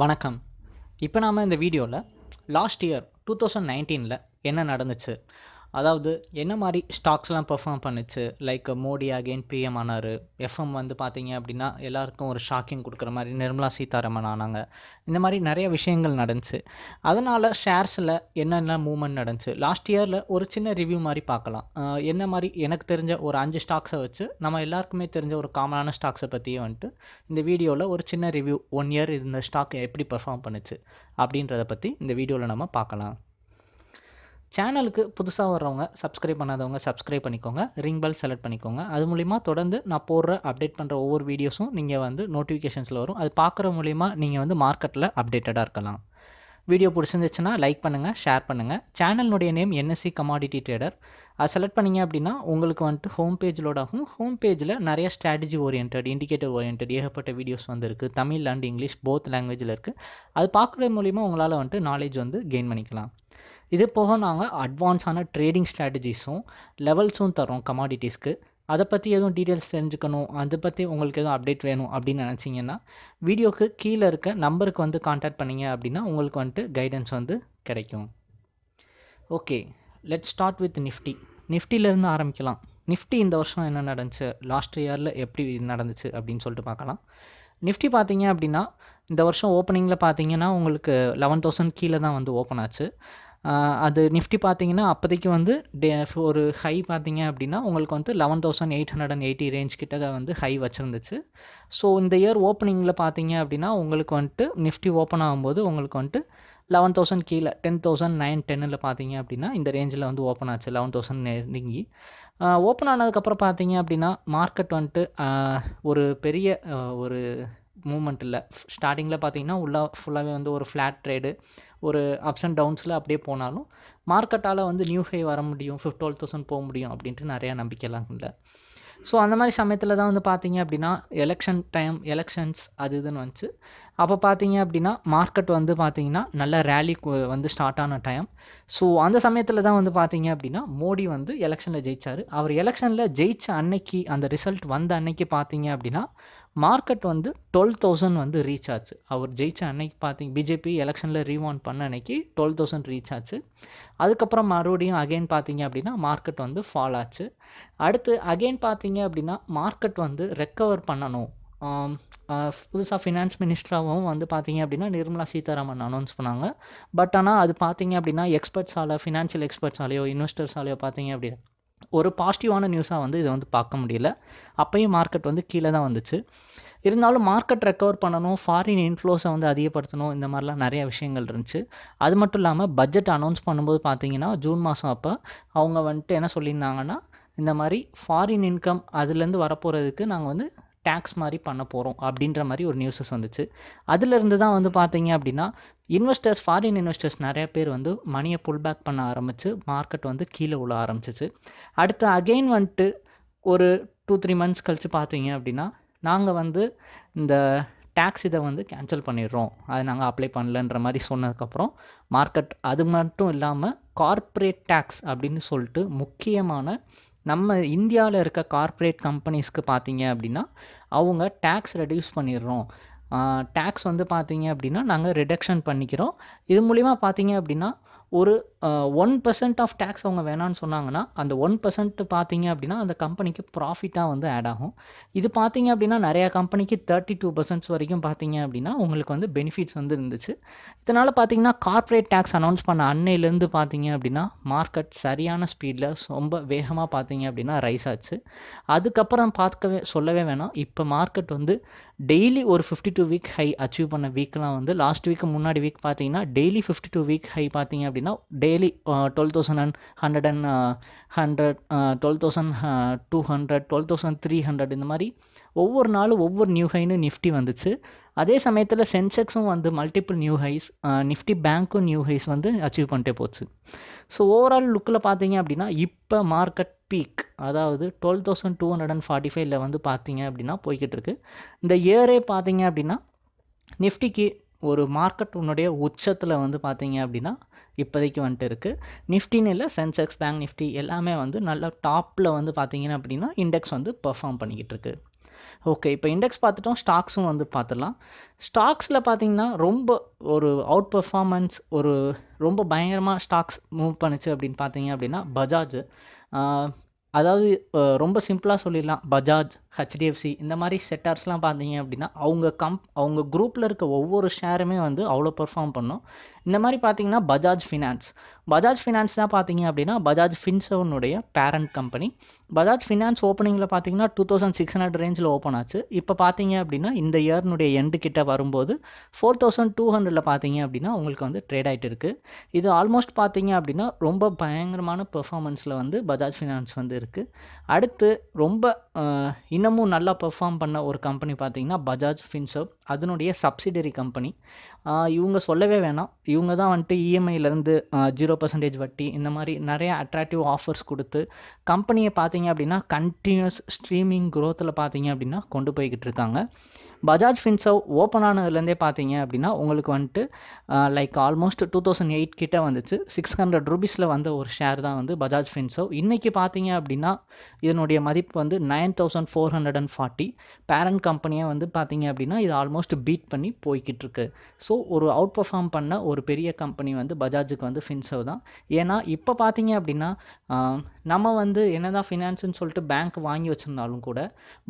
வணக்கம். இப்போ நாம் இந்த வீடியோவில் லாஸ்ட் இயர் 2019ல் என்ன நடந்துச்சு, அதாவது என்ன மாதிரி ஸ்டாக்ஸ்லாம் பெர்ஃபார்ம் பண்ணுச்சு. லைக் மோடி அகெயின் பிஎம் ஆனார், எஃப்எம் வந்து பார்த்தீங்க அப்படின்னா எல்லாருக்கும் ஒரு ஷாக்கிங் கொடுக்குற மாதிரி நிர்மலா சீதாராமன் ஆனாங்க. இந்த மாதிரி நிறைய விஷயங்கள் நடந்துச்சு. அதனால் ஷேர்ஸில் என்னென்ன மூவ்மெண்ட் நடந்துச்சு லாஸ்ட் இயரில் ஒரு சின்ன ரிவ்யூ மாதிரி பார்க்கலாம். என்ன மாதிரி எனக்கு தெரிஞ்ச ஒரு 5 ஸ்டாக்ஸை வச்சு நம்ம எல்லாருக்குமே தெரிஞ்ச ஒரு காமனான ஸ்டாக்ஸை பற்றியே வந்துட்டு இந்த வீடியோவில் ஒரு சின்ன ரிவ்யூ, 1 இயர் இந்த ஸ்டாக் எப்படி பெர்ஃபார்ம் பண்ணுச்சு அப்படின்றத பற்றி இந்த வீடியோவில் நம்ம பார்க்கலாம். சேனலுக்கு புதுசாக வர்றவங்க, சப்ஸ்கிரைப் பண்ணாதவங்க சப்ஸ்கிரைப் பண்ணிக்கோங்க, ரிங் பெல் செலக்ட் பண்ணிக்கோங்க. அது மூலிமா தொடர்ந்து நான் போடுற அப்டேட் பண்ணுற ஒவ்வொரு வீடியோஸும் நீங்கள் வந்து நோட்டிஃபிகேஷன்ஸில் வரும். அது பார்க்குற மூலிமா நீங்கள் வந்து மார்க்கெட்டில் அப்டேட்டடாக இருக்கலாம். வீடியோ பிடிச்சிருந்துச்சுன்னா லைக் பண்ணுங்கள், ஷேர் பண்ணுங்கள். சேனலுடைய நேம் என்எஸ்சி கமாடிட்டி ட்ரேடர். அது செலக்ட் பண்ணிங்க அப்படின்னா உங்களுக்கு வந்துட்டு ஹோம் பேஜ் லோட் ஆகும். ஹோம் பேஜில் நிறைய ஸ்ட்ராட்டஜி ஓரியன்ட், இண்டிகேட்டர் ஓரியன்ட் ஏகப்பட்ட வீடியோஸ் வந்து இருக்குது. தமிழ் அண்ட் இங்கிலீஷ் போத் லாங்குவேஜில் இருக்குது. அது பார்க்குறது மூலிமா உங்களால் வந்துட்டு நாலேஜ் வந்து கெயின் பண்ணிக்கலாம். இது போக நாங்கள் அட்வான்ஸான ட்ரேடிங் ஸ்ட்ராட்டஜிஸும் லெவல்ஸும் தரோம் கமாடிட்டிஸ்க்கு. அதை பற்றி எதுவும் டீட்டெயில்ஸ் தெரிஞ்சுக்கணும், அதை பற்றி உங்களுக்கு எதுவும் அப்டேட் வேணும் அப்படின்னு நினச்சிங்கன்னா வீடியோக்கு கீழே இருக்க நம்பருக்கு வந்து கான்டாக்ட் பண்ணிங்க அப்படின்னா உங்களுக்கு வந்துட்டு கைடன்ஸ் வந்து கிடைக்கும். Okay, let's start with Nifty. நிஃப்டியிலேருந்து ஆரம்பிக்கலாம். நிஃப்டி இந்த வருஷம் என்ன நடந்துச்சு, லாஸ்ட் இயரில் எப்படி நடந்துச்சு அப்படின்னு சொல்லிட்டு பார்க்கலாம். நிஃப்டி பார்த்தீங்க அப்படின்னா இந்த வருஷம் ஓப்பனிங்கில் பார்த்தீங்கன்னா உங்களுக்கு 11,000 கீழே தான் வந்து ஓப்பன் ஆச்சு. அது நிஃப்டி பார்த்தீங்கன்னா அப்போதைக்கு வந்து ஒரு ஹை பார்த்தீங்க அப்படின்னா உங்களுக்கு வந்து 11,880 ரேஞ்ச் கிட்ட வந்து ஹை வச்சுருந்துச்சு. ஸோ இந்த இயர் ஓப்பனிங்கில் பார்த்தீங்க அப்படின்னா உங்களுக்கு வந்துட்டு நிஃப்டி ஓப்பன் ஆகும்போது உங்களுக்கு வந்துட்டு 11,000 கீழே 10,910ல் பார்த்தீங்க அப்படின்னா இந்த ரேஞ்சில் வந்து ஓப்பன் ஆச்சு. 11,000 நெருங்கி ஓப்பன் ஆனதுக்கப்புறம் பார்த்தீங்க அப்படின்னா மார்க்கெட் வந்துட்டு ஒரு பெரிய ஒரு மூமெண்ட் இல்லை. ஸ்டார்டிங்கில் பார்த்தீங்கன்னா உள்ளே ஃபுல்லாகவே வந்து ஒரு ஃப்ளாட் ட்ரேடு, ஒரு அப்ஸ் அண்ட் டவுன்ஸில் அப்படியே போனாலும் மார்க்கெட்டால் வந்து நியூ ஹை வர முடியும், 12,000 போக முடியும் அப்படின்ட்டு நிறையா நம்பிக்கைலாம் இல்லை. ஸோ அந்த மாதிரி சமயத்தில் தான் வந்து பார்த்தீங்க அப்படின்னா எலெக்ஷன் டைம், எலெக்ஷன்ஸ் அது இதுன்னு வந்துச்சு. அப்போ பார்த்தீங்க அப்படின்னா மார்க்கெட் வந்து பார்த்திங்கன்னா நல்ல ரேலி வந்து ஸ்டார்ட் ஆன டைம். ஸோ அந்த சமயத்தில் தான் வந்து பார்த்தீங்க அப்படின்னா மோடி வந்து எலெக்ஷனில் ஜெயித்தார். அவர் எலெக்ஷனில் ஜெயித்த அன்னைக்கு, அந்த ரிசல்ட் வந்த அன்னைக்கு பார்த்தீங்க அப்படின்னா மார்க்கெட் வந்து 12,000 வந்து ரீச் ஆச்சு. அவர் ஜெயித்த அன்னைக்கு பார்த்தீங்க பிஜேபி எலெக்ஷனில் ரீவான் பண்ண அன்னைக்கு 12,000 ரீச் ஆச்சு. அதுக்கப்புறம் மறுபடியும் அகெயின் பார்த்தீங்க அப்படின்னா மார்க்கெட் வந்து ஃபால் ஆச்சு. அடுத்து அகெயின் பார்த்தீங்க அப்படின்னா மார்க்கெட் வந்து ரெக்கவர் பண்ணணும். புதுசாக ஃபினான்ஸ் மினிஸ்டராகவும் வந்து பார்த்தீங்க அப்படின்னா நிர்மலா சீதாராமன் அனௌன்ஸ் பண்ணாங்க. பட் ஆனால் அது பார்த்தீங்க அப்படின்னா எக்ஸ்பர்ட்ஸால், ஃபினான்ஷியல் எக்ஸ்பர்ட்ஸாலேயோ இன்வெஸ்டர்ஸாலேயோ பார்த்தீங்க அப்படின்னா ஒரு பாசிட்டிவான நியூஸாக வந்து இதை வந்து பார்க்க முடியல. அப்போயும் மார்க்கெட் வந்து கீழே தான் வந்துச்சு. இருந்தாலும் மார்க்கெட் ரெக்கவர் பண்ணணும், ஃபாரின் இன்ஃப்ளோஸை வந்து அதிகப்படுத்தணும், இந்த மாதிரிலாம் நிறையா விஷயங்கள் இருந்துச்சு. அது மட்டும் இல்லாமல் பட்ஜெட் அனௌன்ஸ் பண்ணும்போது பார்த்தீங்கன்னா ஜூன் மாதம் அப்போ அவங்க வந்துட்டு என்ன சொல்லியிருந்தாங்கன்னா இந்த மாதிரி ஃபாரின் இன்கம் அதுலேருந்து வரப்போகிறதுக்கு நாங்கள் வந்து டேக்ஸ் மாதிரி பண்ண போகிறோம் அப்படின்ற மாதிரி ஒரு நியூஸஸ் வந்துச்சு. அதிலிருந்து தான் வந்து பார்த்தீங்க அப்படின்னா இன்வெஸ்டர்ஸ், ஃபாரின் இன்வெஸ்டர்ஸ் நிறைய பேர் வந்து மணியை புல் பேக் பண்ண ஆரம்பித்து மார்க்கெட் வந்து கீழே விழ ஆரம்பிச்சிச்சு. அடுத்து அகெயின் வந்துட்டு ஒரு 2-3 மந்த்ஸ் கழித்து பார்த்தீங்க அப்படின்னா நாங்கள் வந்து இந்த டேக்ஸ் இதை வந்து கேன்சல் பண்ணிடுறோம், அதை நாங்கள் அப்ளை பண்ணலன்ற மாதிரி சொன்னதுக்கப்புறம் மார்க்கெட், அது மட்டும் இல்லாமல் கார்ப்பரேட் டேக்ஸ் அப்படின்னு சொல்லிட்டு முக்கியமான நம்ம இந்தியாவில் இருக்க கார்ப்பரேட் கம்பெனிஸ்க்கு பார்த்தீங்க அப்படின்னா அவங்க டேக்ஸ் ரெடியூஸ் பண்ணிடுறோம், டேக்ஸ் வந்து பார்த்தீங்க அப்படின்னா நாங்கள் ரிடக்ஷன் பண்ணிக்கிறோம். இது மூலிமா பார்த்தீங்க அப்படின்னா ஒரு 1% ஆஃப் டேக்ஸ் அவங்க வேணான்னு சொன்னாங்கன்னா அந்த 1% பார்த்தீங்க அப்படின்னா அந்த கம்பெனிக்கு ப்ராஃபிட்டாக வந்து ஆட் ஆகும். இது பார்த்தீங்க அப்படின்னா நிறையா கம்பெனிக்கு 32% வரைக்கும் பார்த்தீங்க அப்படின்னா உங்களுக்கு வந்து பெனிஃபிட்ஸ் வந்து இருந்துச்சு. இதனால் பார்த்தீங்கன்னா கார்ப்பரேட் டேக்ஸ் அனௌன்ஸ் பண்ண அன்னையிலேருந்து பார்த்தீங்க அப்படின்னா மார்க்கெட் சரியான ஸ்பீடில் ரொம்ப வேகமாக பார்த்தீங்க அப்படின்னா ரைஸ் ஆச்சு. அதுக்கப்புறம் சொல்லவே வேணாம், இப்போ மார்க்கெட் வந்து டெய்லி ஒரு 52 வீக் ஹை அச்சீவ் பண்ண வீக்லாம் வந்து லாஸ்ட் வீக்கு முன்னாடி வீக் பார்த்தீங்கன்னா டெய்லி 52 வீக் ஹை பார்த்தீங்க அப்படின்னா டெய்லி 12,100, 12,200, 12,300 இந்த மாதிரி ஒவ்வொரு நாளும் ஒவ்வொரு நியூ ஹைன்னு நிஃப்டி வந்துச்சு. அதே சமயத்தில் சென்செக்ஸும் வந்து மல்டிபிள் நியூ ஹைஸ், நிஃப்டி பேங்க்கும் நியூ ஹைஸ் வந்து அச்சீவ் பண்ணிட்டே போச்சு. ஸோ ஓவரால் லுக்கில் பார்த்தீங்க அப்படின்னா இப்போ மார்க்கெட் பீக், அதாவது 12,245ல் வந்து பார்த்தீங்க அப்படின்னா போய்கிட்டு இருக்கு. இந்த இயரே பார்த்தீங்க அப்படின்னா நிஃப்டிக்கு ஒரு மார்க்கெட் உன்னுடைய உச்சத்தில் வந்து பார்த்தீங்க அப்படின்னா இப்போதைக்கு வந்துட்டு இருக்குது. நிஃப்டின்னு இல்லை, சென்செக்ஸ், பேங்க் நிஃப்டி எல்லாமே வந்து நல்லா டாப்பில் வந்து பார்த்தீங்கன்னா அப்படின்னா இண்டெக்ஸ் வந்து பெர்ஃபார்ம் பண்ணிக்கிட்டு இருக்கு. Okay, இப்போ இண்டெக்ஸ் பார்த்துட்டோம், ஸ்டாக்ஸும் வந்து பார்த்துடலாம். ஸ்டாக்ஸில் பார்த்தீங்கன்னா ரொம்ப ஒரு அவுட் பெர்ஃபார்மன்ஸ் ஒரு ரொம்ப பயங்கரமாக ஸ்டாக்ஸ் மூவ் பண்ணுச்சு அப்படின்னு பார்த்தீங்க அப்படின்னா பஜாஜ், அதாவது ரொம்ப சிம்பிளாக சொல்லிடலாம், பஜாஜ், ஹெச்டிஎஃப்சி இந்த மாதிரி செக்டார்ஸ்லாம் பார்த்தீங்க அப்படின்னா அவங்க அவங்க குரூப்பில் இருக்க ஒவ்வொரு ஷேருமே வந்து அவ்வளோ பெர்ஃபார்ம் பண்ணும். இந்த மாதிரி பார்த்தீங்கன்னா பஜாஜ் ஃபினான்ஸ், பஜாஜ் ஃபினான்ஸ் தான் பார்த்தீங்க அப்படின்னா பஜாஜ் ஃபின்சர்வனுடைய பேரண்ட் கம்பெனி. பஜாஜ் ஃபினான்ஸ் ஓப்பனிங்கில் பார்த்தீங்கன்னா 2600 ரேஞ்சில் ஓப்பன் ஆச்சு. இப்போ பார்த்தீங்க அப்படின்னா இந்த இயர்னுடைய எண்டு கிட்ட வரும்போது 4200 பார்த்தீங்க அப்படின்னா உங்களுக்கு வந்து ட்ரேட் ஆகிட்டு இருக்குது. இது ஆல்மோஸ்ட் பார்த்தீங்க அப்படின்னா ரொம்ப பயங்கரமான பெர்ஃபார்மன்ஸில் வந்து பஜாஜ் ஃபினான்ஸ் வந்து இருக்குது. அடுத்து ரொம்ப இன்னமும் நல்லா பெர்ஃபார்ம் பண்ண ஒரு கம்பெனி பார்த்தீங்கன்னா பஜாஜ் ஃபின்சர்வ், அதனுடைய சப்சிடரி கம்பெனி. இவங்க சொல்லவே வேணாம், இவங்க தான் வந்துட்டு இஎம்ஐலேருந்து 0% வட்டி இந்த மாதிரி நிறையா அட்ராக்டிவ் ஆஃபர்ஸ் கொடுத்து கம்பெனியை பார்த்தீங்க அப்படின்னா கண்டினியூஸ் ஸ்ட்ரீமிங் க்ரோத்தில் பார்த்தீங்க அப்படின்னா கொண்டு போய்கிட்டு இருக்காங்க. பஜாஜ் ஃபின்சர்வ் ஓப்பன் ஆனதுலேருந்தே பார்த்தீங்க அப்படின்னா உங்களுக்கு வந்துட்டு லைக் ஆல்மோஸ்ட் 2008 கிட்ட வந்துச்சு. 600 ரூபீஸில் வந்த ஒரு ஷேர் தான் வந்து பஜாஜ் ஃபின்சர்வ். இன்றைக்கி பார்த்தீங்க அப்படின்னா இதனுடைய மதிப்பு வந்து 9440. பேரண்ட் கம்பெனியை வந்து பார்த்தீங்க அப்படின்னா இது ஆல்மோஸ்ட் பீட் பண்ணி போய்கிட்டு இருக்கு. ஸோ ஒரு அவுட் பர்ஃபார்ம் பண்ண ஒரு பெரிய கம்பெனி வந்து பஜாஜுக்கு வந்து ஃபின்சர்வ் தான். ஏன்னா இப்போ பார்த்தீங்க அப்படின்னா நம்ம வந்து என்ன தான் ஃபினான்ஸுன்னு சொல்லிட்டு பேங்க் வாங்கி வச்சுருந்தாலும் கூட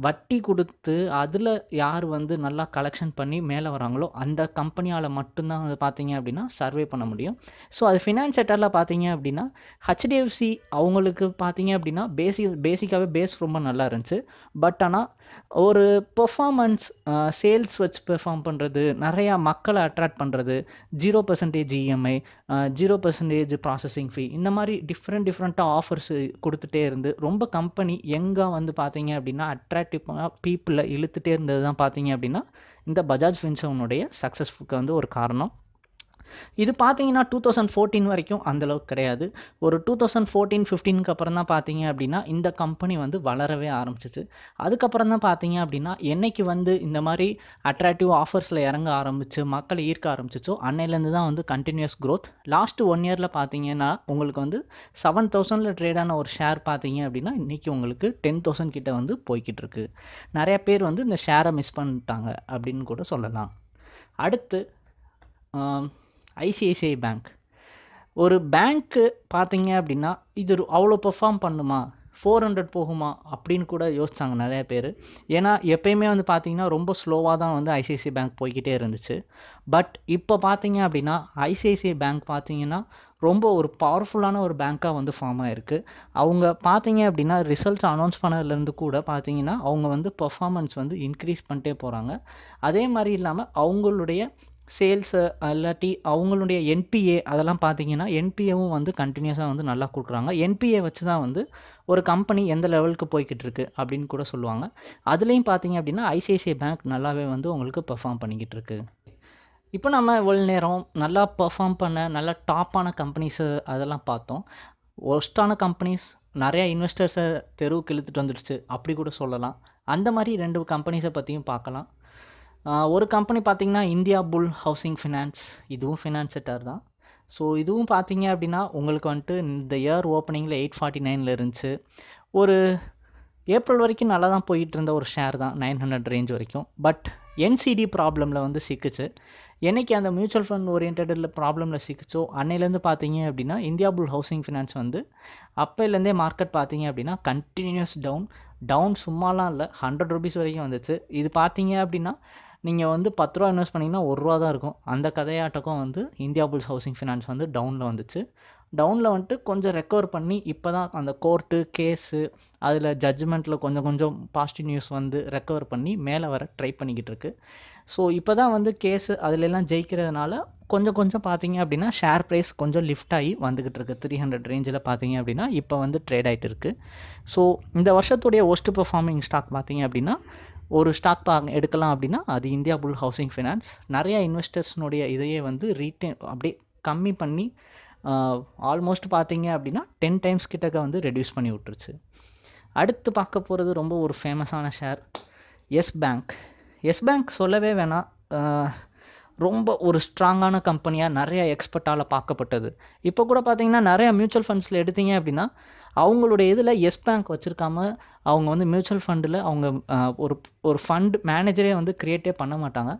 வட்டி கொடுத்து அதில் யார் வந்து நல்லா கலெக்ஷன் பண்ணி மேலே வராங்களோ அந்த கம்பெனியால் மட்டும்தான் வந்து பார்த்தீங்க அப்படின்னா சர்வே பண்ண முடியும். ஸோ அது ஃபினான்ஸ் செக்டரில் பார்த்தீங்க அப்படின்னா ஹெச்டிஎஃப்சி அவங்களுக்கு பார்த்தீங்க அப்படின்னா பேசிக்காகவே பேஸ் ரொம்ப நல்லா இருந்துச்சு. பட் ஆனால் ஒரு பெர்ஃபார்மன்ஸ் சேல்ஸ் வச்சு பெர்ஃபார்ம் பண்ணுறது, நிறையா மக்களை அட்ராக்ட் பண்ணுறது, 0% இஎம்ஐ, 0% ப்ராசஸிங் ஃபீ இந்த மாதிரி டிஃப்ரெண்ட்டாக ஆஃபர்ஸ் கொடுத்துட்டே இருந்து ரொம்ப கம்பெனி எங்கே வந்து பார்த்தீங்க அப்படின்னா அட்ராக்டிவாக பீப்புளை இழுத்துட்டே இருந்தது தான் பார்த்தீங்க அப்படின்னா இந்த பஜாஜ் ஃபின்சர்வனுடைய சக்ஸஸ்ஃபுக்கு வந்து ஒரு காரணம். இது பார்த்தீங்கன்னா 2014 வரைக்கும் அந்தளவுக்கு கிடையாது. ஒரு 2014-15க்கு அப்புறம் தான் பார்த்தீங்க அப்படின்னா இந்த கம்பெனி வந்து வளரவே ஆரம்பிச்சிச்சு. அதுக்கப்புறம் தான் பார்த்தீங்க அப்படின்னா என்னைக்கு வந்து இந்த மாதிரி அட்ராக்டிவ் ஆஃபர்ஸில் இறங்க ஆரம்பிச்சு மக்களை ஈர்க்க ஆரம்பிச்சிச்சோ அன்னையிலேருந்து தான் வந்து கண்டினியூஸ் க்ரோத். லாஸ்ட்டு 1 இயரில் பார்த்தீங்கன்னா உங்களுக்கு வந்து 7000 ட்ரேடான ஒரு ஷேர் பார்த்தீங்க அப்படின்னா இன்றைக்கி உங்களுக்கு 10000 கிட்ட வந்து போய்கிட்டு இருக்கு. நிறைய பேர் வந்து இந்த ஷேரை மிஸ் பண்ணிட்டாங்க அப்படின்னு கூட சொல்லலாம். அடுத்து ஐசிஐசிஐ பேங்க். ஒரு பேங்க்கு பார்த்தீங்க அப்படின்னா இது அவ்வளோ பெர்ஃபார்ம் பண்ணுமா, 400 போகுமா அப்படின்னு கூட யோசித்தாங்க நிறையா பேர். ஏன்னா எப்பயுமே வந்து பார்த்தீங்கன்னா ரொம்ப ஸ்லோவாக தான் வந்து ஐசிஐசிஐ பேங்க் போய்கிட்டே இருந்துச்சு. பட் இப்போ பார்த்தீங்க அப்படின்னா ஐசிஐசிஐ பேங்க் பார்த்தீங்கன்னா ரொம்ப ஒரு பவர்ஃபுல்லான ஒரு பேங்க்காக வந்து ஃபார்ம் ஆகிருக்கு. அவங்க பார்த்தீங்க அப்படின்னா ரிசல்ட் அனௌன்ஸ் பண்ணதுலேருந்து கூட பார்த்தீங்கன்னா அவங்க வந்து பெர்ஃபார்மன்ஸ் வந்து இன்க்ரீஸ் பண்ணிட்டே போகிறாங்க. அதே மாதிரி இல்லாமல் அவங்களுடைய சேல்ஸு இல்லாட்டி அவங்களுடைய என்பிஏ அதெல்லாம் பார்த்தீங்கன்னா என்பிஏவும் வந்து கண்டினியூஸாக வந்து நல்லா கொடுக்குறாங்க. என்பிஏ வச்சு தான் வந்து ஒரு கம்பெனி எந்த லெவலுக்கு போய்கிட்டு இருக்கு அப்படின்னு கூட சொல்லுவாங்க. அதுலேயும் பார்த்தீங்க அப்படின்னா ஐசிஐசிஐ பேங்க் நல்லாவே வந்து உங்களுக்கு பெர்ஃபார்ம் பண்ணிக்கிட்டு இருக்கு. இப்போ நம்ம இவ்வளோ நேரம் நல்லா பெர்ஃபார்ம் பண்ண நல்லா டாப்பான கம்பெனிஸு அதெல்லாம் பார்த்தோம். ஒர்ஸ்டான கம்பெனிஸ் நிறையா இன்வெஸ்டர்ஸை தெருவுக்கு இழுத்துட்டு வந்துடுச்சு அப்படி கூட சொல்லலாம். அந்த மாதிரி 2 கம்பெனிஸை பற்றியும் பார்க்கலாம். ஒரு கம்பெனி பார்த்திங்கன்னா இந்தியாபுல் ஹவுசிங் ஃபினான்ஸ், இதுவும் ஃபினான்ஸ் செக்டர் தான். ஸோ இதுவும் பார்த்தீங்க அப்படின்னா உங்களுக்கு வந்துட்டு இந்த இயர் ஓப்பனிங்கில் 849 இருந்துச்சு. ஒரு ஏப்ரல் வரைக்கும் நல்லா தான் போயிட்டு இருந்த ஒரு ஷேர் தான், 900 ரேஞ்ச் வரைக்கும். பட் என்சிடி ப்ராப்ளமில் வந்து சிக்கிச்சு. என்றைக்கு அந்த மியூச்சுவல் ஃபண்ட் ஓரியன்டில் ப்ராப்ளமில் சிக்கிச்சோ அன்னையிலேருந்து பார்த்தீங்க அப்படின்னா இந்தியாபுல் ஹவுசிங் ஃபினான்ஸ் வந்து அப்போலேருந்தே மார்க்கெட் பார்த்தீங்க அப்படின்னா கண்டினியூஸ் டவுன் சும்மாலாம் இல்லை, 100 ரூபீஸ் வரைக்கும் வந்துச்சு. இது பார்த்தீங்க அப்படின்னா நீங்கள் வந்து 10 ரூபா இன்வெஸ்ட் பண்ணிங்கன்னா 1 ரூபா தான் இருக்கும். அந்த கதையாட்டக்கும் வந்து இந்தியாபுல்ஸ் ஹவுசிங் ஃபினான்ஸ் வந்து டவுனில் வந்துச்சு. டவுனில் வந்துட்டு கொஞ்சம் ரெக்கவர் பண்ணி இப்போ தான் அந்த கோர்ட்டு கேஸு அதில் ஜட்ஜ்மெண்ட்டில் கொஞ்சம் பாசிட்டிவ் நியூஸ் வந்து ரெக்கவர் பண்ணி மேலே வர ட்ரை பண்ணிக்கிட்டு இருக்கு. ஸோ இப்போ தான் வந்து கேஸு அதிலெல்லாம் ஜெயிக்கிறதுனால கொஞ்சம் பார்த்தீங்க அப்படின்னா ஷேர் ப்ரைஸ் கொஞ்சம் லிஃப்ட் ஆகி வந்துக்கிட்டு இருக்குது. 300 ரேஞ்சில் பார்த்தீங்க அப்படின்னா இப்போ வந்து ட்ரேட் ஆகிட்டு இருக்குது. ஸோ இந்த வருஷத்துடைய ஒஸ்ட் பெர்ஃபார்மிங் ஸ்டாக் பார்த்தீங்க அப்படின்னா ஒரு ஸ்டாக் எடுக்கலாம் அப்படின்னா அது இந்தியாபுல் ஹவுசிங் ஃபினான்ஸ். நிறையா இன்வெஸ்டர்ஸ்னுடைய இதையே வந்து ரீட்டைன் அப்படியே கம்மி பண்ணி ஆல்மோஸ்ட் பார்த்தீங்க அப்படின்னா 10 டைம்ஸ் கிட்டக்க வந்து ரெடியூஸ் பண்ணி விட்டுருச்சு. அடுத்து பார்க்க போகிறது ரொம்ப ஒரு ஃபேமஸான share, Yes Bank. Yes Bank சொல்லவே வேணாம், ரொம்ப ஒரு ஸ்ட்ராங்கான கம்பெனியாக நிறையா எக்ஸ்பர்ட்டால் பார்க்கப்பட்டது. இப்போ கூட பார்த்தீங்கன்னா நிறையா மியூச்சுவல் ஃபண்ட்ஸில் எடுத்தீங்க அப்படின்னா அவங்களுடைய இதில் எஸ் பேங்க் வச்சுருக்காமல் அவங்க வந்து மியூச்சுவல் ஃபண்டில் அவங்க ஒரு ஃபண்ட் மேனேஜரே வந்து க்ரியேட்டே பண்ண மாட்டாங்க.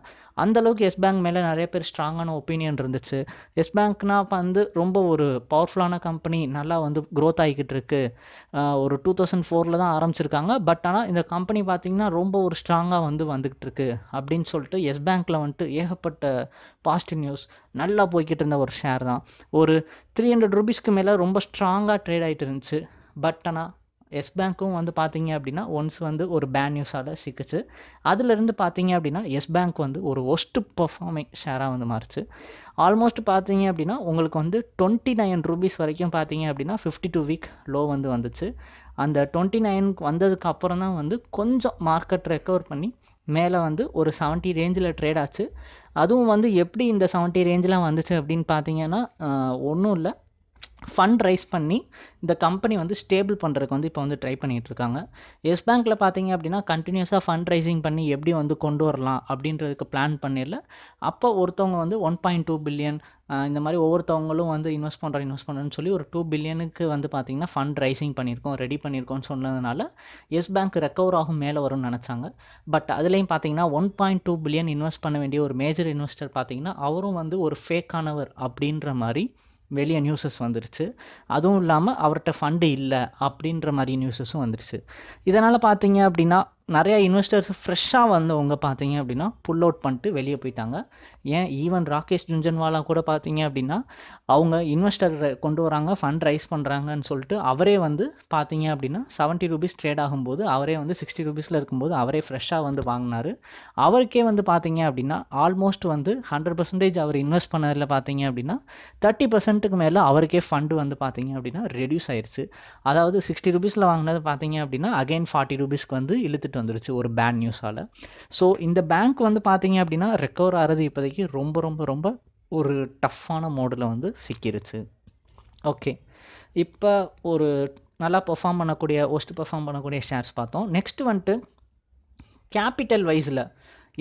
அந்தளவுக்கு எஸ் பேங்க் மேலே நிறைய பேர் ஸ்ட்ராங்கான ஒப்பீனியன் இருந்துச்சு. எஸ் பேங்க்னா வந்து ரொம்ப ஒரு பவர்ஃபுல்லான கம்பெனி, நல்லா வந்து க்ரோத் ஆகிக்கிட்டு இருக்குது. ஒரு 2004 தான் ஆரம்பிச்சிருக்காங்க. பட் ஆனால் இந்த கம்பெனி பார்த்திங்கன்னா ரொம்ப ஒரு ஸ்ட்ராங்காக வந்து வந்துக்கிட்டு இருக்குது அப்படின்னு சொல்லிட்டு எஸ் பேங்க்கில் வந்துட்டு ஏகப்பட்ட பாசிட்டிவ் நியூஸ். நல்லா போய்கிட்டு இருந்த ஒரு ஷேர் தான் ஒரு 300 ரூபீஸ்க்கு மேலே ரொம்ப ஸ்ட்ராங்காக ட்ரேட் ஆகிட்டு இருந்துச்சு. பட் ஆனால் எஸ் பேங்க்கும் வந்து பார்த்தீங்க அப்படின்னா ஒன்ஸ் வந்து ஒரு பேன் நியூஸால் சிக்கிச்சு. அதுலேருந்து பார்த்தீங்க அப்படின்னா எஸ் பேங்க் வந்து ஒரு ஒஸ்ட் பர்ஃபார்மிங் ஷேராக வந்து மாறிச்சு. ஆல்மோஸ்ட் பார்த்தீங்க அப்படின்னா உங்களுக்கு வந்து 29 ரூபீஸ் வரைக்கும் பார்த்தீங்க அப்படின்னா 52 வீக் லோ வந்து வந்துச்சு. அந்த 29 வந்ததுக்கு அப்புறம் தான் வந்து கொஞ்சம் மார்க்கெட் ரெக்கவர் பண்ணி மேலே வந்து ஒரு 70 ரேஞ்சில் ட்ரேட் ஆச்சு. அதுவும் வந்து எப்படி இந்த 70 ரேஞ்செலாம் வந்துச்சு அப்படின்னு பார்த்தீங்கன்னா ஒன்றும் இல்லை, ஃபண்ட் ரைஸ் பண்ணி இந்த கம்பெனி வந்து ஸ்டேபிள் பண்ணுறதுக்கு வந்து இப்போ வந்து ட்ரை பண்ணிகிட்ருக்காங்க. எஸ் பேங்க்கில் பார்த்தீங்க அப்படின்னா கண்டினியூஸாக ஃபண்ட் ரைசிங் பண்ணி எப்படி வந்து கொண்டு வரலாம் அப்படின்றதுக்கு பிளான் பண்ணிடல. அப்போ ஒருத்தவங்க வந்து 1.2 பில்லியன் இந்த மாதிரி ஒவ்வொருத்தவங்களும் வந்து இன்வெஸ்ட் பண்ணுறேன்னு சொல்லி ஒரு 2 பில்லியனுக்கு வந்து பார்த்திங்கன்னா ஃபண்ட் ரைசிங் பண்ணியிருக்கோம், ரெடி பண்ணியிருக்கோம்னு சொன்னதுனால எஸ் பேங்க் ரெக்கவர் ஆகும் மேலே வரும்னு நினச்சாங்க. பட் அதுலேயும் பார்த்திங்கன்னா 1.2 பில்லியன் இன்வெஸ்ட் பண்ண வேண்டிய ஒரு மேஜர் இன்வெஸ்டர் பார்த்திங்கன்னா அவரும் வந்து ஒரு ஃபேக்கானவர் அப்படின்ற மாதிரி வெளியே நியூஸஸ் வந்துருச்சு. அதுவும் இல்லாமல் அவர்கிட்ட ஃபண்டு இல்லை அப்படின்ற மாதிரி நியூஸஸும் வந்துருச்சு. இதனால் பார்த்தீங்க அப்படின்னா நிறையா இன்வெஸ்டர்ஸ் ஃப்ரெஷ்ஷாக வந்தவங்க பார்த்தீங்க அப்படின்னா புல் அவுட் பண்ணிட்டு வெளியே போயிட்டாங்க. ஏன் ஈவன் ராகேஷ் ஜுன்ஜன்வாலா கூட பார்த்தீங்க அப்படின்னா அவங்க இன்வெஸ்டர் கொண்டு வராங்க, ஃபண்ட் ரைஸ் பண்ணுறாங்கன்னு சொல்லிட்டு அவரே வந்து பார்த்தீங்க அப்படின்னா 70 ரூபீஸ் ட்ரேட் ஆகும்போது அவரே வந்து 60 ரூபீஸில் இருக்கும்போது அவரே ஃப்ரெஷ்ஷாக வந்து வாங்கினார். அவருக்கே வந்து பார்த்தீங்க அப்படின்னா ஆல்மோஸ்ட் வந்து 100% அவர் இன்வெஸ்ட் பண்ணதில் பார்த்தீங்க அப்படின்னா 30% மேலே அவருக்கே ஃபண்டு வந்து பார்த்தீங்க அப்படின்னா ரெடியூஸ் ஆயிடுச்சு. அதாவது 60 ரூபீஸில் வாங்கினது பார்த்தீங்க அப்படின்னா அகைன் 40 ரூபீஸ்க்கு வந்து இழுத்துட்டு வந்துருச்சு ஒரு பேட் நியூஸால். ஸோ இந்த பேங்க் வந்து பார்த்தீங்க அப்படின்னா ரெக்கவர் ஆகிறது இப்போதைக்கு ரொம்ப ரொம்ப ரொம்ப ஒரு டஃப்பான மோடில் வந்து சிக்கிருச்சு. ஓகே, இப்போ ஒரு நல்லா ஒஸ்ட் பெர்ஃபார்ம் பண்ணக்கூடிய ஷேர்ஸ் பார்த்தோம். நெக்ஸ்ட்டு வந்துட்டு கேபிட்டல் வைஸில்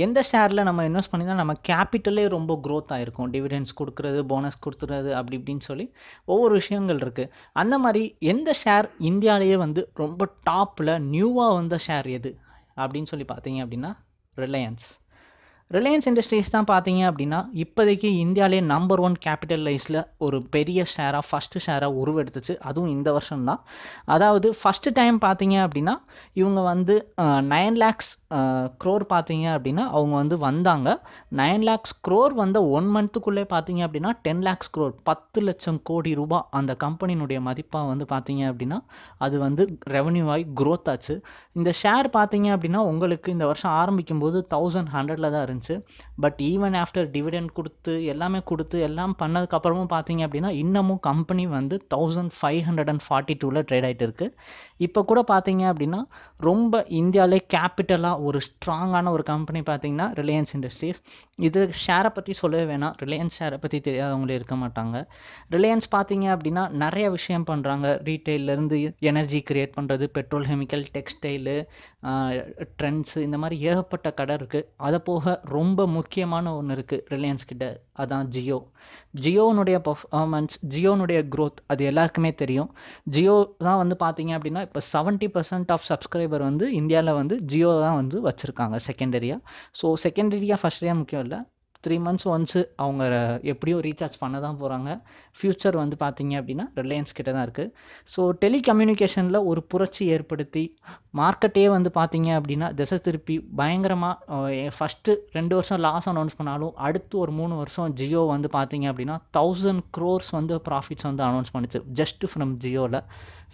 எந்த ஷேரில் நம்ம இன்வெஸ்ட் பண்ணினா நம்ம கேபிட்டலே ரொம்ப க்ரோத் ஆகிருக்கும், டிவிடெண்ட்ஸ் கொடுக்குறது, போனஸ் கொடுத்துறது, அப்படி இப்படின்னு சொல்லி ஒவ்வொரு விஷயங்கள் இருக்குது. அந்த மாதிரி எந்த ஷேர் இந்தியாவிலேயே வந்து ரொம்ப டாப்பில் நியூவாக வந்த ஷேர் எது அப்படின்னு சொல்லி பார்த்தீங்க அப்படின்னா ரிலையன்ஸ் இண்டஸ்ட்ரீஸ் தான் பார்த்தீங்க அப்படின்னா இப்போதைக்கு இந்தியாவிலே நம்பர் 1 கேபிட்டலைஸில் ஒரு பெரிய ஷேராக ஃபஸ்ட்டு ஷேராக உருவெடுத்துச்சு. அதுவும் இந்த வருஷம்தான். அதாவது ஃபஸ்ட்டு டைம் பார்த்தீங்க அப்படின்னா இவங்க வந்து 9 lakhs crore பார்த்தீங்க அப்படின்னா அவங்க வந்து வந்தாங்க. 9 lakhs crore வந்த 1 மந்த்துக்குள்ளே பார்த்தீங்க அப்படின்னா 10 lakhs crore 10 லட்சம் கோடி ரூபாய் அந்த கம்பெனியினுடைய மதிப்பாக வந்து பார்த்தீங்க அப்படின்னா அது வந்து ரெவன்யூ ஆகி க்ரோத் ஆச்சு. இந்த ஷேர் பார்த்தீங்க அப்படின்னா உங்களுக்கு இந்த வருஷம் ஆரம்பிக்கும் போது 1100 தான் இருந்துச்சு. பட் ஈவன் ஆஃப்டர் டிவிடெண்ட் கொடுத்து எல்லாமே கொடுத்து எல்லாம் பண்ணதுக்கப்புறமும் பார்த்தீங்க அப்படின்னா இன்னமும் கம்பெனி வந்து 1542 ட்ரேட் ஆகிட்டு இருக்குது. இப்போ கூட பார்த்தீங்க அப்படின்னா ரொம்ப இந்தியாவிலே கேபிட்டலாக ஒரு ஸ்ட்ராங்கான ஒரு கம்பெனி பார்த்தீங்கன்னா ரிலையன்ஸ் இண்டஸ்ட்ரீஸ். இது ஷேரை பற்றி சொல்லவே வேணாம், ரிலையன்ஸ் ஷேரை பற்றி தெரியாதவங்களே இருக்க மாட்டாங்க. ரிலையன்ஸ் பார்த்தீங்க அப்படின்னா நிறைய விஷயம் பண்ணுறாங்க. ரீட்டெயிலேருந்து எனர்ஜி கிரியேட் பண்ணுறது, பெட்ரோல் கெமிக்கல், டெக்ஸ்டைலு, ட்ரெண்ட்ஸு, இந்த மாதிரி ஏகப்பட்ட கடை இருக்குது. அதை போக ரொம்ப முக்கியமான ஒன்று இருக்குது ரிலையன்ஸ் கிட்ட, அதான் ஜியோனுடைய பர்ஃபார்மன்ஸ், ஜியோனுடைய க்ரோத் அது எல்லாருக்குமே தெரியும். ஜியோ தான் வந்து பார்த்தீங்க அப்படின்னா இப்போ 70% ஆஃப் சப்ஸ்கிரைபர் வந்து இந்தியாவில் வந்து ஜியோ தான் வந்து வச்சுருக்காங்க செகண்டரியாக. ஸோ செகண்டரியாக ஃபஸ்ட்ரியாக முக்கியம் இல்லை, 3 months ஒன்ஸு அவங்க எப்படியோ ரீசார்ஜ் பண்ண தான் போகிறாங்க. ஃப்யூச்சர் வந்து பார்த்தீங்க அப்படின்னா ரிலையன்ஸ் கிட்ட தான் இருக்குது. ஸோ டெலிகம்யூனிகேஷனில் ஒரு புரட்சி ஏற்படுத்தி மார்க்கெட்டே வந்து பார்த்தீங்க அப்படின்னா திசை திருப்பி பயங்கரமாக ஃபஸ்ட்டு 2 வருஷம் லாஸ் அனௌன்ஸ் பண்ணாலும் அடுத்து ஒரு 3 வருஷம் ஜியோ வந்து பார்த்தீங்க அப்படின்னா 1000 crores வந்து ப்ராஃபிட்ஸ் வந்து அனௌன்ஸ் பண்ணிச்சு ஜஸ்ட்டு ஃப்ரம் ஜியோவில்.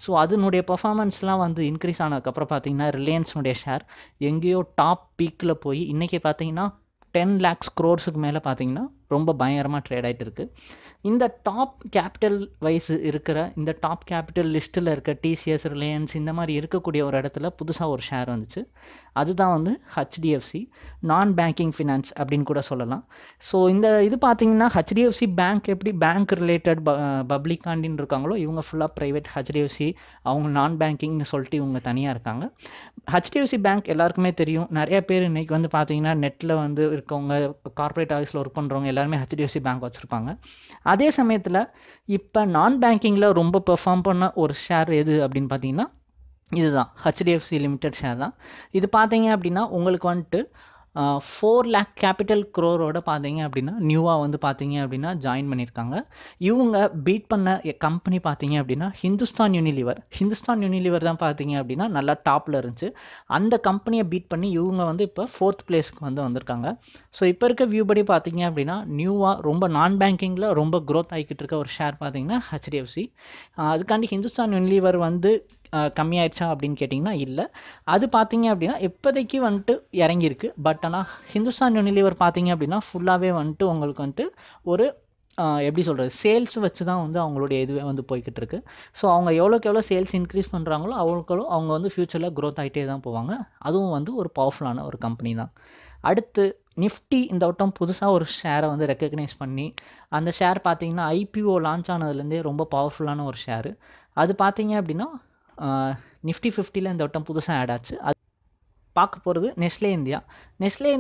ஸோ அதனுடைய பர்ஃபார்மன்ஸ்லாம் வந்து இன்க்ரீஸ் ஆனதுக்கப்புறம் பார்த்தீங்கன்னா ரிலையன்ஸுடைய ஷேர் எங்கேயோ டாப் பீக்கில் போய் இன்றைக்கி பார்த்தீங்கன்னா 10 lakhs crores மேலே பார்த்தீங்கன்னா ரொம்ப பயங்கரமாக ட்ரேட் ஆகிட்டு இருக்குது. இந்த டாப் கேபிட்டல் வைஸ் இருக்கிற இந்த டாப் கேபிட்டல் லிஸ்ட்டில் இருக்க டிசிஎஸ், ரிலையன்ஸ் இந்த மாதிரி இருக்கக்கூடிய ஒரு இடத்துல புதுசாக ஒரு ஷேர் வந்துச்சு. அதுதான் வந்து HDFC, நான் பேங்கிங் ஃபினான்ஸ் அப்படின்னு கூட சொல்லலாம். ஸோ இந்த இது பார்த்தீங்கன்னா HDFC பேங்க் எப்படி பேங்க் ரிலேட்டட் பப்ளிக் ஆண்டின்னு இருக்காங்களோ இவங்க ஃபுல்லாக ப்ரைவேட். HDFC அவங்க நான் பேங்கிங்னு சொல்லிட்டு இவங்க தனியாக இருக்காங்க. HDFC பேங்க் எல்லாருக்குமே தெரியும். நிறைய பேர் இன்றைக்கி வந்து பார்த்தீங்கன்னா நெட்டில் வந்து இருக்கவங்க, கார்பரேட் ஆஃபீஸில் ஒர்க் பண்ணுறவங்க எல்லாருமே HDFC பேங்க் வச்சுருப்பாங்க. அதே சமயத்தில் இப்போ நான் பேங்கிங்கில் ரொம்ப பெர்ஃபார்ம் பண்ண ஒரு ஷேர் எது அப்படின்னு பார்த்தீங்கன்னா இதுதான் HDFC லிமிடெட் ஷேர் தான். இது பார்த்தீங்க அப்படின்னா உங்களுக்கு வந்துட்டு 4 lakh capital crore பார்த்தீங்க அப்படின்னா நியூவாக வந்து பார்த்தீங்க அப்படின்னா ஜாயின் பண்ணியிருக்காங்க. இவங்க பீட் பண்ண கம்பெனி பார்த்தீங்க அப்படின்னா ஹிந்துஸ்தான் யூனிலிவர் தான் பார்த்தீங்க அப்படின்னா நல்லா டாப்பில் இருந்துச்சு. அந்த கம்பெனியை பீட் பண்ணி இவங்க வந்து இப்போ 4th பிளேஸ்க்கு வந்திருக்காங்க. ஸோ இப்போ இருக்க வியூ படி பார்த்தீங்க அப்படின்னா நியூவாக ரொம்ப நான் பேங்கிங்கில் ரொம்ப க்ரோத் ஆகிக்கிட்டு இருக்க ஒரு ஷேர் பார்த்தீங்கன்னா HDFC. அதுக்காண்டி ஹிந்துஸ்தான் யூனிலிவர் வந்து கம்மியாயிடுச்சா அப்படின்னு கேட்டிங்கன்னா இல்லை, அது பார்த்தீங்க அப்படின்னா இப்போதைக்கு வந்துட்டு இறங்கியிருக்கு. பட் ஆனால் ஹிந்துஸ்தான் யூனிலிவர் பார்த்தீங்க அப்படின்னா ஃபுல்லாகவே வந்துட்டு உங்களுக்கு வந்துட்டு ஒரு எப்படி சொல்கிறது சேல்ஸ் வச்சு தான் வந்து அவங்களுடைய இதுவே வந்து போய்கிட்டு இருக்குது. ஸோ அவங்க எவ்வளோக்கு எவ்வளோ சேல்ஸ் இன்க்ரீஸ் பண்ணுறாங்களோ அவ்வளோக்கு அவங்க வந்து ஃப்யூச்சரில் க்ரோத் ஆகிட்டே தான் போவாங்க. அதுவும் வந்து ஒரு பவர்ஃபுல்லான ஒரு கம்பெனி தான். அடுத்து நிஃப்டி இந்த வட்டம் புதுசாக ஒரு ஷேரை வந்து ரெக்கக்னைஸ் பண்ணி அந்த ஷேர் பார்த்திங்கன்னா IPO லான்ச் ஆனதுலேருந்தே ரொம்ப பவர்ஃபுல்லான ஒரு ஷேரு. அது பார்த்தீங்க அப்படின்னா Nifty 50 இந்த வட்டம் புதுசாக ஆட் ஆச்சு. அது பார்க்க போகிறது நெஸ்லே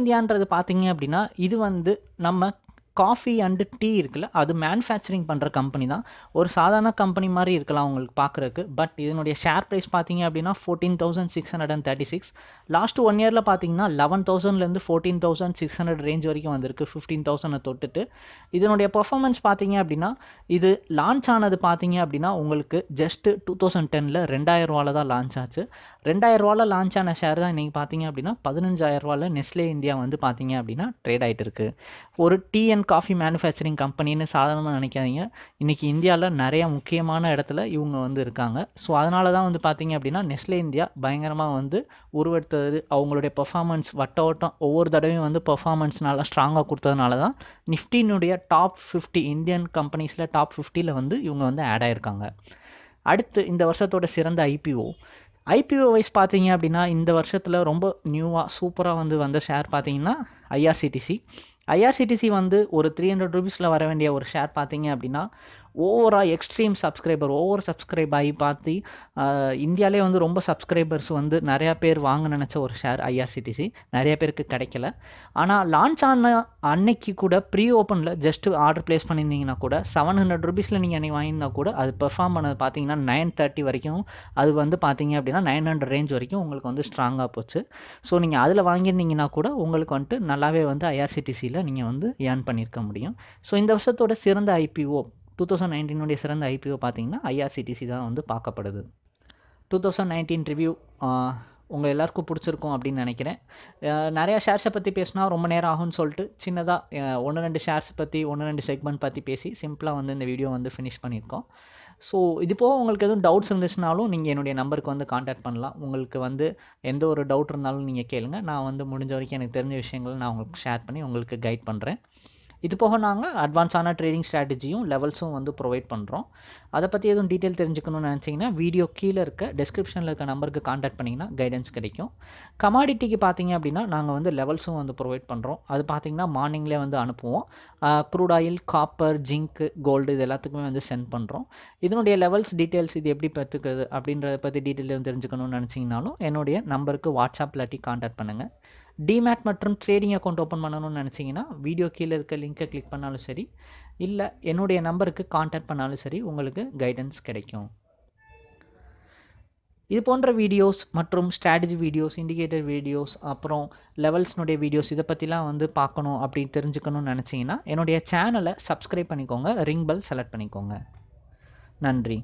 இந்தியான்றது பார்த்தீங்க அப்படின்னா இது வந்து நம்ம காஃபி அண்டு டீ இருக்குல்ல அது மேனுஃபேக்சரிங் பண்ணுற கம்பெனி தான். ஒரு சாதாரண கம்பெனி மாதிரி இருக்கலாம் உங்களுக்கு பார்க்குறக்கு. பட் இதனுடைய ஷேர் ப்ரைஸ் பார்த்தீங்க அப்படின்னா 14,636. லாஸ்ட் 1 year பார்த்தீங்கன்னா 11,000 14,600 ரேஞ்ச் வரைக்கும் வந்திருக்கு, 15,000 தொட்டுட்டு. இதனுடைய பர்ஃபார்மன்ஸ் பார்த்தீங்க அப்படின்னா இது லான்ச் ஆனது பார்த்தீங்க அப்படின்னா உங்களுக்கு ஜஸ்ட்டு 2010 ₹2,000 தான் லான்ச் ஆச்சு. ₹2,000 லான்ச் ஆன ஷேர் தான் இன்றைக்கி பார்த்தீங்க அப்படின்னா ₹15,000 நெஸ்லே இந்தியா வந்து பார்த்தீங்க அப்படின்னா ட்ரேட் ஆகிட்டு இருக்குது. ஒரு டீ அண்ட் காஃபி மேனுஃபேக்சரிங் கம்பெனின்னு சாதாரணமாக நினைக்காதீங்க. இன்றைக்கி இந்தியாவில் நிறைய முக்கியமான இடத்துல இவங்க வந்து இருக்காங்க. ஸோ அதனால தான் வந்து பார்த்தீங்க அப்படின்னா நெஸ்லே இந்தியா பயங்கரமாக வந்து உருவெடுத்தது. அவங்களுடைய பெர்ஃபார்மன்ஸ் வட்டம் ஒவ்வொரு தடவையும் வந்து பெர்ஃபார்மன்ஸ்னால ஸ்ட்ராங்காக கொடுத்ததுனால தான் நிஃப்டினுடைய top 50 இந்தியன் கம்பெனிஸில் top 50 வந்து இவங்க வந்து ஆட் ஆகியிருக்காங்க. அடுத்து இந்த வருஷத்தோட சிறந்த IPO வைஸ் பார்த்தீங்க அப்படின்னா இந்த வருஷத்தில் ரொம்ப நியூவாக சூப்பராக வந்து வந்த ஷேர் பார்த்தீங்கன்னா IRCTC வந்து ஒரு ₹300 வர வேண்டிய ஒரு ஷேர் பார்த்தீங்க அப்படின்னா ஓவராக எக்ஸ்ட்ரீம் ஓவர் சப்ஸ்கிரைப் ஆகி பார்த்து இந்தியாவிலே வந்து ரொம்ப சப்ஸ்கிரைபர்ஸ் வந்து நிறையா பேர் வாங்க நினச்ச ஒரு ஷேர் IRCTC. நிறைய பேருக்கு கிடைக்கல. ஆனால் லான்ச் ஆன அன்னைக்கு கூட ப்ரீ ஓப்பனில் ஜஸ்ட்டு ஆர்டர் ப்ளேஸ் பண்ணியிருந்தீங்கன்னா கூட ₹700 நீங்கள் அன்றைக்கி வாங்கியிருந்தா கூட அது பெர்ஃபார்ம் பண்ணது பார்த்தீங்கன்னா 930 வரைக்கும், அது வந்து பார்த்தீங்க அப்படின்னா 900 ரேஞ்ச் வரைக்கும் உங்களுக்கு வந்து ஸ்ட்ராங்காக போச்சு. ஸோ நீங்கள் அதில் வாங்கியிருந்தீங்கன்னா கூட உங்களுக்கு வந்துட்டு நல்லாவே வந்து IRCTCயில் நீங்கள் வந்து ஏர்ன் பண்ணியிருக்க முடியும். ஸோ இந்த வருஷத்தோட சிறந்த IPO 2019 சிறந்த IPO பார்த்தீங்கன்னா IRCTC தான் வந்து பார்க்கப்படுது. 2019 ரிவ்யூ உங்கள் எல்லாருக்கும் பிடிச்சிருக்கும் அப்படின்னு நினைக்கிறேன். நிறையா ஷேர்ஸை பற்றி பேசினா ரொம்ப நேரம் ஆகும்னு சொல்லிட்டு சின்னதாக 1-2 ஷேர்ஸ் பற்றி 1-2 செக்மெண்ட் பற்றி பேசி சிம்பிளாக வந்து இந்த வீடியோ வந்து ஃபினிஷ் பண்ணியிருக்கோம். ஸோ இது போக உங்களுக்கு எதுவும் டவுட்ஸ் இருந்துச்சுனாலும் நீங்கள் என்னுடைய நம்பருக்கு வந்து காண்டாக்ட் பண்ணலாம். உங்களுக்கு வந்து எந்த ஒரு டவுட் இருந்தாலும் நீங்கள் கேளுங்க. நான் வந்து முடிஞ்ச வரைக்கும் எனக்கு தெரிஞ்ச விஷயங்களை நான் உங்களுக்கு ஷேர் பண்ணி உங்களுக்கு கைட் பண்ணுறேன். இது போக நாங்கள் அட்வான்ஸான ட்ரேடிங் ஸ்ட்ராட்டஜியும் லெவல்ஸும் வந்து ப்ரொவைட் பண்ணுறோம். அதை பற்றி எதுவும் டீட்டெயில் தெரிஞ்சுக்கணும்னு நினச்சிங்கன்னா வீடியோ கீழே இருக்க டிஸ்கிரிப்ஷனில் இருக்க நம்பருக்கு காண்டாக்ட் பண்ணிங்கன்னா கைடன்ஸ் கிடைக்கும். கமாடிட்டிக்கு பார்த்தீங்க அப்படின்னா நாங்கள் வந்து லெவல்ஸும் வந்து ப்ரொவைட் பண்ணுறோம். அது பார்த்திங்கன்னா மார்னிங்லேயே வந்து அனுப்புவோம். Crude oil, copper, zinc, gold இது எல்லாத்துக்குமே வந்து சென்ட் பண்ணுறோம். இதனுடைய லெவல்ஸ் டீட்டெயில்ஸ் இது எப்படி பார்த்துக்குது அப்படின்றத பற்றி டீட்டெயில் தெரிஞ்சுக்கணும்னு நினச்சிங்கனாலும் என்னுடைய நம்பருக்கு வாட்ஸ்அப் இல்லாட்டி காண்டாக்ட் பண்ணுங்கள். டிமேட் மற்றும் ட்ரேடிங் அக்கௌண்ட் ஓப்பன் பண்ணணும்னு நினச்சிங்கன்னா வீடியோ கீழே இருக்க லிங்க்கை கிளிக் பண்ணாலும் சரி இல்லை என்னுடைய நம்பருக்கு காண்டாக்ட் பண்ணாலும் சரி உங்களுக்கு கைடன்ஸ் கிடைக்கும். இது போன்ற வீடியோஸ் மற்றும் ஸ்ட்ராட்டஜி வீடியோஸ், இண்டிகேட்டர் வீடியோஸ், அப்புறம் லெவல்ஸ்னுடைய வீடியோஸ் இதை பற்றிலாம் வந்து பார்க்கணும் அப்படின்னு தெரிஞ்சுக்கணும்னு நினச்சிங்கன்னா என்னுடைய சேனலை சப்ஸ்கிரைப் பண்ணிக்கோங்க. ரிங் பெல் செலக்ட் பண்ணிக்கோங்க. நன்றி.